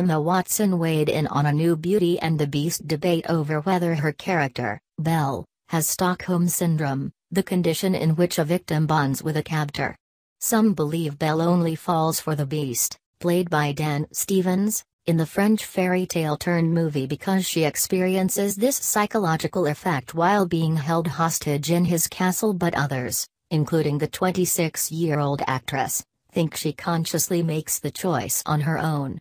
Emma Watson weighed in on a new Beauty and the Beast debate over whether her character, Belle, has Stockholm Syndrome, the condition in which a victim bonds with a captor. Some believe Belle only falls for the Beast, played by Dan Stevens, in the French fairy tale turned movie because she experiences this psychological effect while being held hostage in his castle, but others, including the 26-year-old actress, think she consciously makes the choice on her own.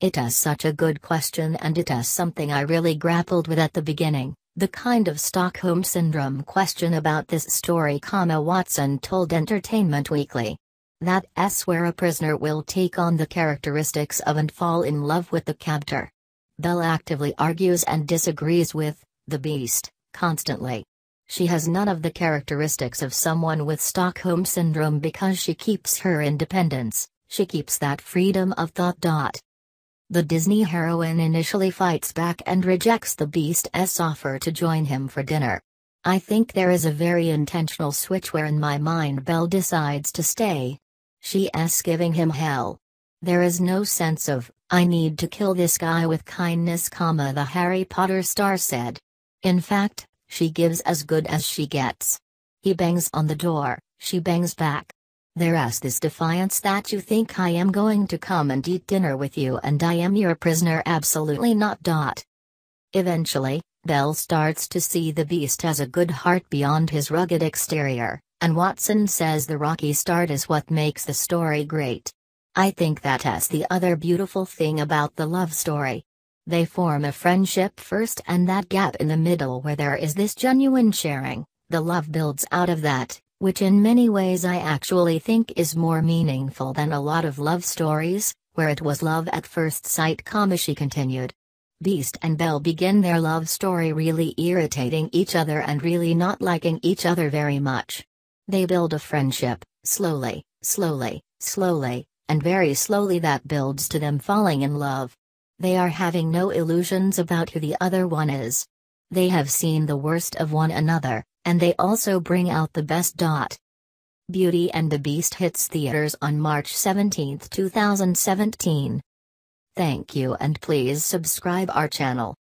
It is such a good question, and it is something I really grappled with at the beginning, the kind of Stockholm Syndrome question about this story, Watson told Entertainment Weekly. That's where a prisoner will take on the characteristics of and fall in love with the captor. Belle actively argues and disagrees with the Beast constantly. She has none of the characteristics of someone with Stockholm Syndrome because she keeps her independence, she keeps that freedom of thought. The Disney heroine initially fights back and rejects the Beast's offer to join him for dinner. I think there is a very intentional switch where in my mind Belle decides to stay. She's giving him hell. There is no sense of, I need to kill this guy with kindness, the Harry Potter star said. In fact, she gives as good as she gets. He bangs on the door, she bangs back. There is this defiance that you think I am going to come and eat dinner with you and I am your prisoner, absolutely not. Eventually, Belle starts to see the Beast as a good heart beyond his rugged exterior. And Watson says the rocky start is what makes the story great. I think that's the other beautiful thing about the love story. They form a friendship first, and that gap in the middle where there is this genuine sharing, the love builds out of that, which in many ways I actually think is more meaningful than a lot of love stories, where it was love at first sight, she continued. Beast and Belle begin their love story really irritating each other and really not liking each other very much. They build a friendship, slowly, slowly, slowly, and very slowly that builds to them falling in love. They are having no illusions about who the other one is. They have seen the worst of one another, and they also bring out the best. Beauty and the Beast hits theaters on March 17, 2017. Thank you, and please subscribe our channel.